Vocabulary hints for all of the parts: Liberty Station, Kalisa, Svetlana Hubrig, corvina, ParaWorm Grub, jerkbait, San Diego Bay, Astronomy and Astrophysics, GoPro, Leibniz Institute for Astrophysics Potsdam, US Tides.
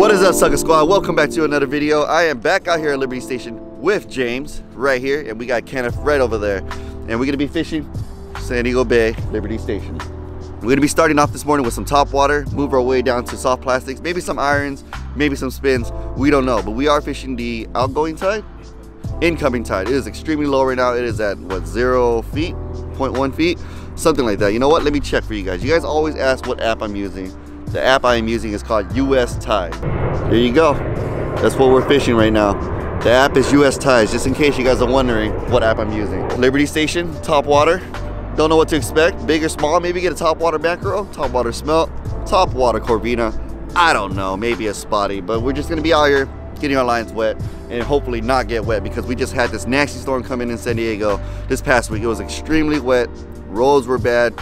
What is up, Sucker Squad? Welcome back to another video. I am back out here at Liberty Station with James right here, and we got Kenneth right over there. And we're gonna be fishing San Diego Bay, Liberty Station. We're gonna be starting off this morning with some top water, move our way down to soft plastics, maybe some irons, maybe some spins, we don't know. But we are fishing the outgoing tide, incoming tide. It is extremely low right now. It is at, what, 0 feet, 0.1 feet, something like that. You know what, let me check for you guys. You guys always ask what app I'm using. The app I am using is called US Tides. There you go. That's what we're fishing right now. The app is US Tides, just in case you guys are wondering what app I'm using. Liberty Station, top water. Don't know what to expect, big or small. Maybe get a top water mackerel, top water smelt, top water corvina. I don't know, maybe a spotty, but we're just gonna be out here getting our lines wet and hopefully not get wet, because we just had this nasty storm come in San Diego this past week. It was extremely wet, roads were bad,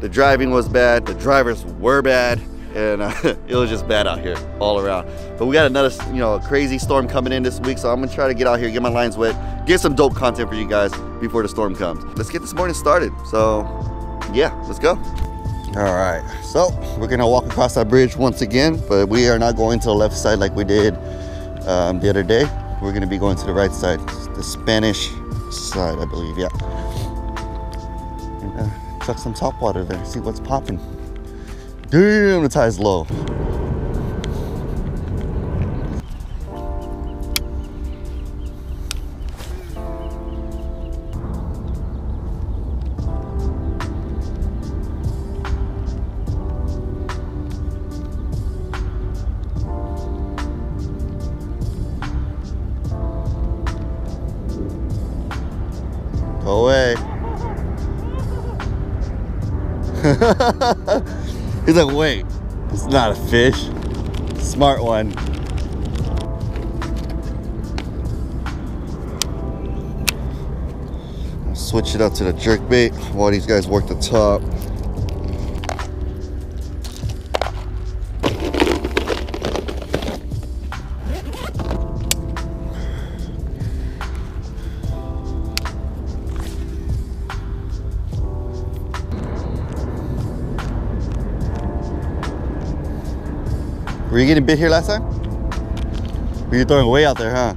the driving was bad, the drivers were bad. And it was just bad out here all around. But we got another, you know, crazy storm coming in this week, so I'm gonna try to get out here, get my lines wet, get some dope content for you guys before the storm comes. Let's get this morning started. So yeah, let's go. All right, so we're gonna walk across that bridge once again, but we are not going to the left side like we did the other day. We're gonna be going to the right side, the Spanish side, I believe, yeah. And chuck some top water there, see what's popping. Damn, the tide's low. Go away. He's like, wait, it's not a fish. Smart one. I'll switch it up to the jerkbait while these guys work the top. Were you getting bit here last time? Were you throwing way out there, huh?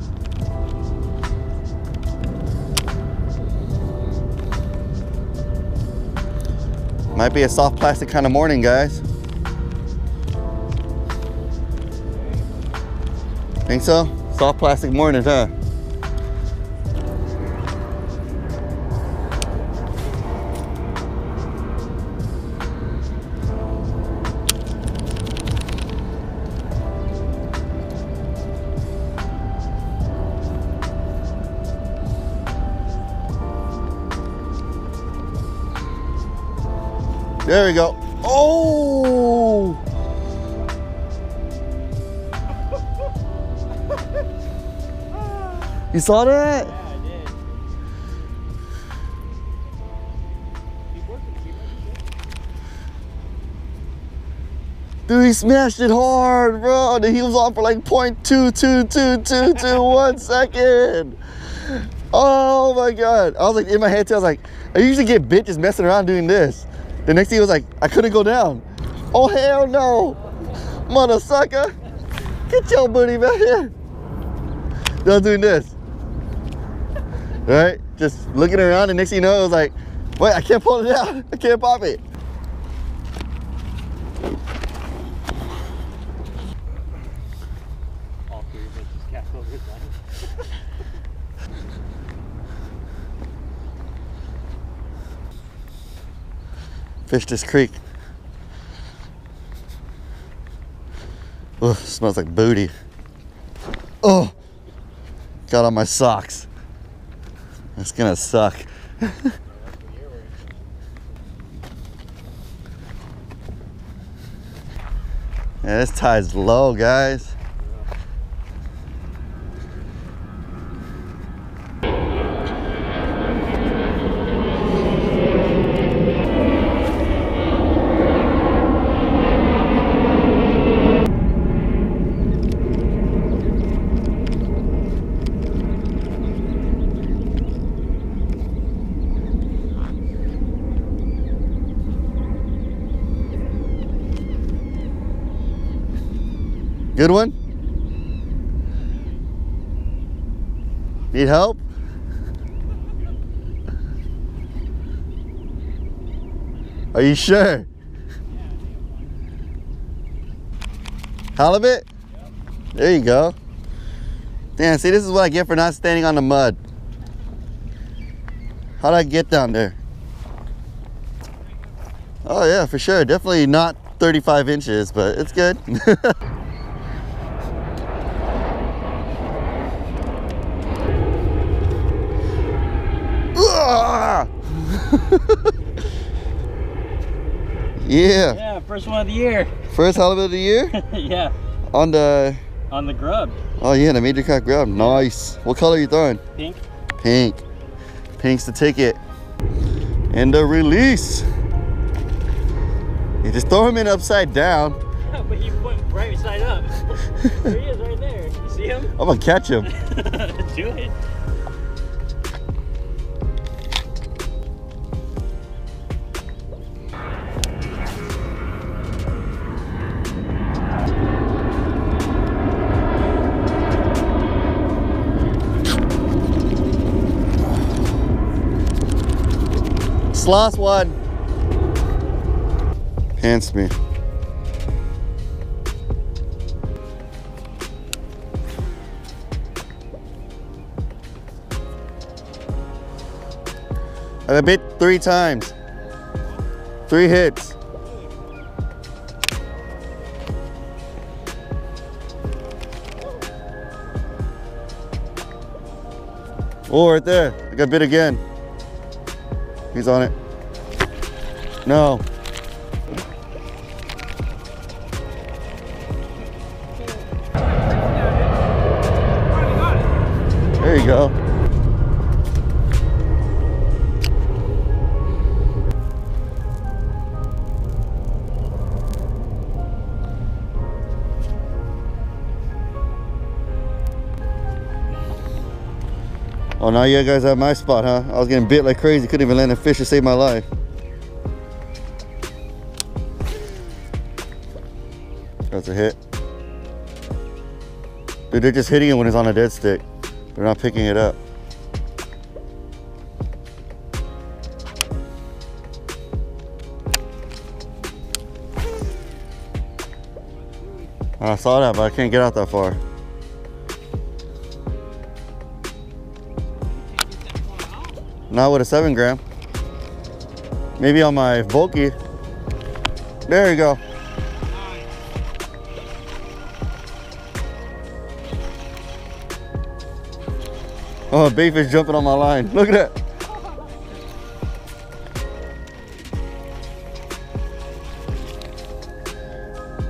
Might be a soft plastic kind of morning, guys. Think so? Soft plastic morning, huh? There we go. Oh! You saw that? Yeah, I did. Keep working, keep working. Dude, he smashed it hard, bro. He was on for like 0.22221 second. Oh my God. I was like, in my head too, I was like, I usually get bit just messing around doing this. The next thing was like, I couldn't go down. Oh, hell no. Mother sucker. Get your booty back here. I was doing this. Right? Just looking around, and next thing you know, it was like, wait, I can't pull it out. I can't pop it. All three of us just cast over his line. Fish this creek. Oh, smells like booty. Oh, got on my socks. That's gonna suck. Yeah, this tide's low, guys. Good one? Need help? Are you sure? Halibut? Yep. There you go. Damn, see, this is what I get for not standing on the mud. How did I get down there? Oh yeah, for sure. Definitely not 35 inches, but it's good. Yeah. Yeah, first one of the year. First halibut of the year? Yeah. On the grub. Oh yeah, the major cat grub. Nice. What color are you throwing? Pink. Pink. Pink's the ticket. And the release. You just throw him in upside down. Yeah, but you put him right side up. There he is right there. You see him? I'm gonna catch him. Do it. Last one. Pants me. I bit 3 times. 3 hits. Oh, right there. I got bit again. He's on it. No. There you go. Oh, now you guys have my spot, huh? I was getting bit like crazy. Couldn't even land a fish to save my life. That's a hit. Dude, they're just hitting it when it's on a dead stick. They're not picking it up. I saw that, but I can't get out that far. Not with a 7 gram. Maybe on my bulky. There you go. Oh, a bait fish jumping on my line. Look at that.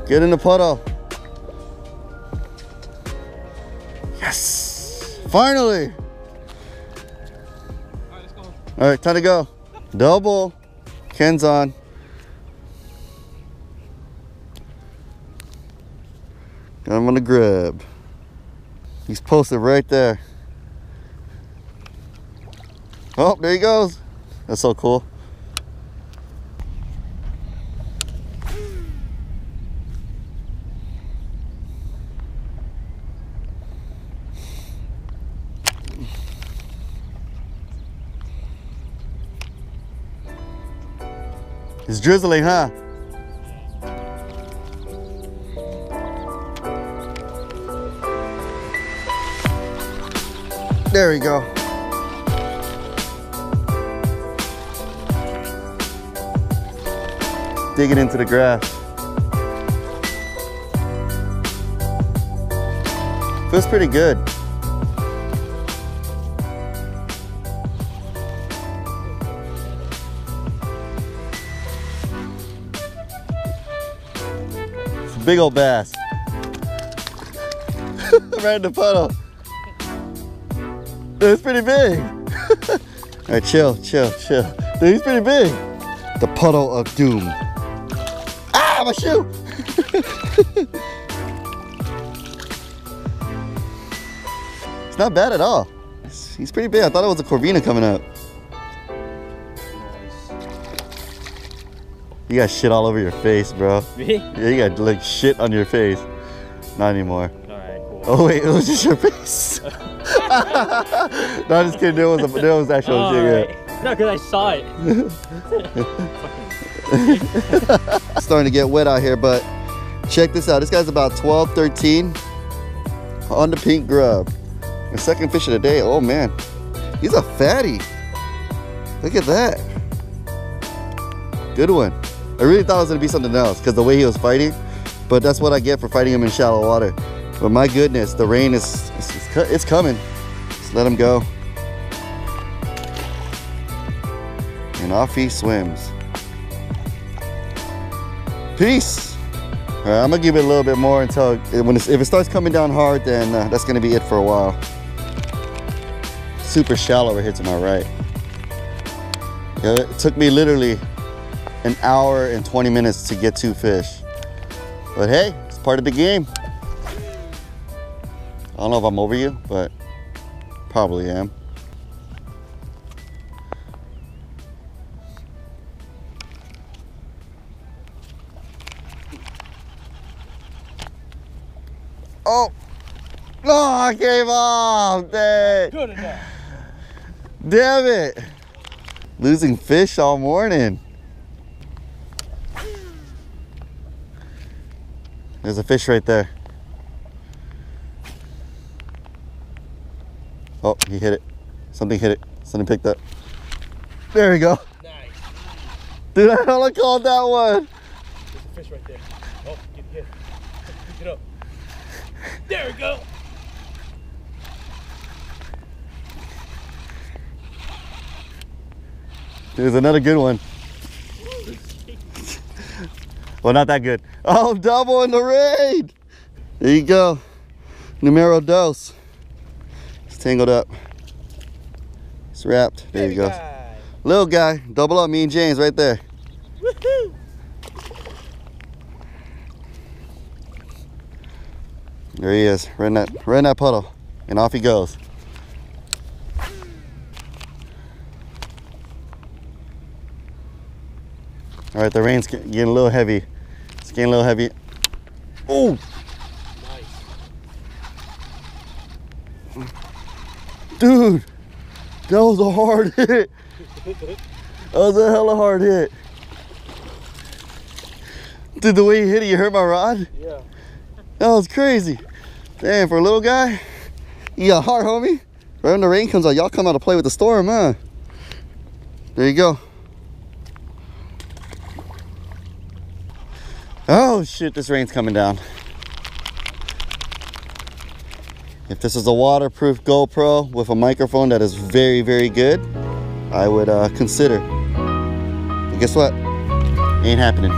Get in the puddle. Yes. Finally. All right, let's go. All right, time to go. Double. Ken's on. I'm gonna grab. He's posted right there. Oh, there he goes. That's so cool. It's drizzling, huh? There we go. Digging into the grass. Feels pretty good. It's a big old bass. Right in the puddle. Dude, it's pretty big. All right, chill, chill, chill. Dude, he's pretty big. The puddle of doom. My shoe. It's not bad at all. He's pretty big. I thought it was a corvina coming up. You got shit all over your face, bro. Me? Yeah, you got like shit on your face. Not anymore. Alright, cool. Oh wait, it was just your face. No, I'm just kidding, there was actually a cigarette. Right. No, because I saw it. It's starting to get wet out here, but check this out. This guy's about 12, 13 on the pink grub. The second fish of the day. Oh man, he's a fatty. Look at that. Good one. I really thought it was gonna be something else because the way he was fighting, but that's what I get for fighting him in shallow water. But my goodness, the rain is it's coming. Just let him go. And off he swims. Peace. All right, I'm gonna give it a little bit more until if it starts coming down hard, then that's gonna be it for a while. Super shallow right here to my right. It took me literally an hour and 20 minutes to get two fish. But hey, it's part of the game. I don't know if I'm over you, but probably am. Oh, no, I gave off, dang. Good enough. Damn it. Losing fish all morning. There's a fish right there. Oh, he hit it. Something hit it. Something picked up. There we go. Nice. Dude, I don't call that one. There's a fish right there. Oh, get up. There we go. There's another good one. Well, not that good. Oh, double in the raid. There you go. Numero dos. It's tangled up. It's wrapped. There you go. Guy. Little guy. Double up. Me and James right there. Woohoo. There he is. Right in that puddle. And off he goes. All right, the rain's getting a little heavy. It's getting a little heavy. Oh! Nice. Dude, that was a hard hit. That was a hella hard hit. Dude, the way he hit it, you hurt my rod? Yeah. That was crazy. Damn, for a little guy, you got hard, homie. Right when the rain comes out, y'all come out to play with the storm, huh? There you go. Oh shit, this rain's coming down. If this was a waterproof GoPro with a microphone that is very, very good, I would consider. But guess what? Ain't happening.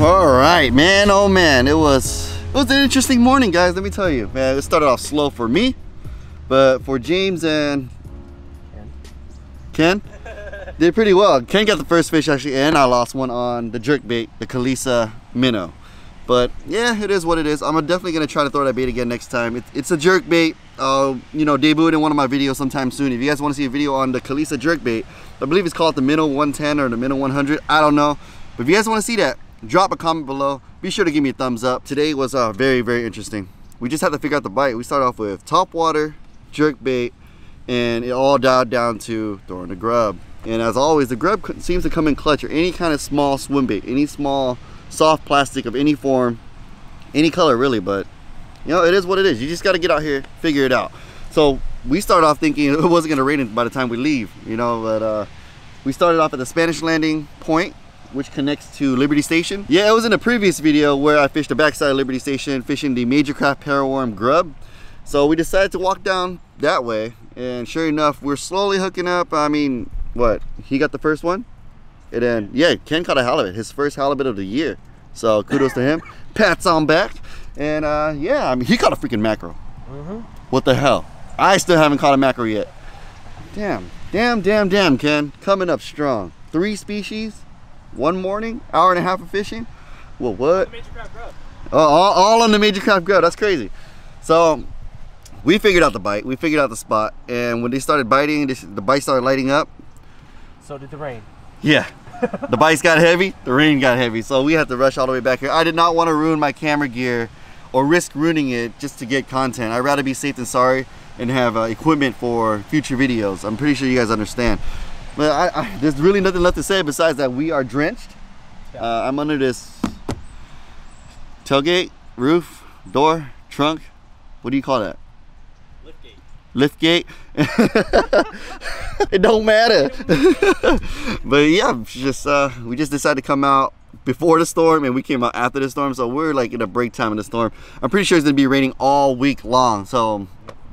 All right, man, oh man, it was an interesting morning, guys, let me tell you. Man, it started off slow for me. But for James and Ken, did pretty well. Ken got the first fish actually, and I lost one on the jerkbait, the Kalisa minnow. But yeah, it is what it is. I'm definitely gonna try to throw that bait again next time. It's a jerkbait, you know, debuted in one of my videos sometime soon. If you guys wanna see a video on the Kalisa jerkbait, I believe it's called the minnow 110 or the minnow 100, I don't know. But if you guys wanna see that, drop a comment below. Be sure to give me a thumbs up. Today was very, very interesting. We just had to figure out the bite. We started off with top water, jerk bait, and it all dialed down to throwing the grub. And as always, the grub seems to come in clutch, or any kind of small swim bait, any small soft plastic of any form, any color really. But you know, it is what it is. You just got to get out here, figure it out. So we started off thinking it wasn't going to rain by the time we leave, you know, but we started off at the Spanish Landing Point, which connects to Liberty Station. Yeah, it was in a previous video where I fished the backside of Liberty Station, fishing the Major Craft ParaWorm Grub. So we decided to walk down that way, and sure enough, we're slowly hooking up. I mean, what? He got the first one, and then, yeah, Ken caught a halibut, his first halibut of the year. So kudos to him. Pats on back. And yeah, I mean, he caught a freaking mackerel. Mm-hmm. What the hell? I still haven't caught a mackerel yet. Damn, Ken. Coming up strong. 3 species, 1 morning, hour and a half of fishing. Well, what? Major Craft Grub. All on the Major Craft Grub. That's crazy. So we figured out the bite, we figured out the spot, and when they started biting, the bite started lighting up. so did the rain. Yeah. The bikes got heavy, the rain got heavy, so we had to rush all the way back here. I did not want to ruin my camera gear or risk ruining it just to get content. I'd rather be safe than sorry and have equipment for future videos. I'm pretty sure you guys understand. But there's really nothing left to say besides that we are drenched. I'm under this tailgate, roof, door, trunk. What do you call that? Liftgate. It don't matter. But yeah, just we just decided to come out before the storm, and we came out after the storm, so we're like in a break time in the storm. I'm pretty sure it's gonna be raining all week long, so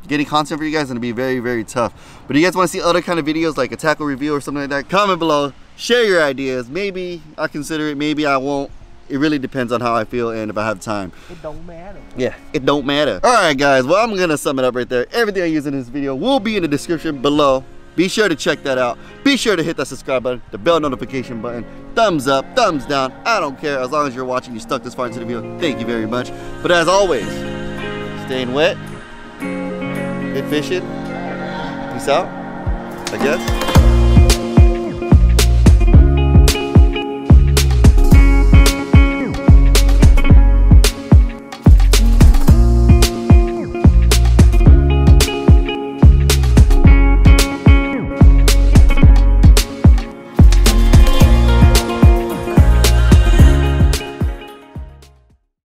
getting content for you guys is gonna be very, very tough. But if you guys want to see other kind of videos like a tackle review or something like that, comment below, share your ideas. Maybe I'll consider it, maybe I won't. It really depends on how I feel and if I have time. It don't matter. Yeah, it don't matter. All right, guys. Well, I'm going to sum it up right there. Everything I use in this video will be in the description below. Be sure to check that out. Be sure to hit that subscribe button, the bell notification button, thumbs up, thumbs down. I don't care. As long as you're watching, you stuck this far into the video, thank you very much. But as always, staying wet, good fishing. Peace out, I guess.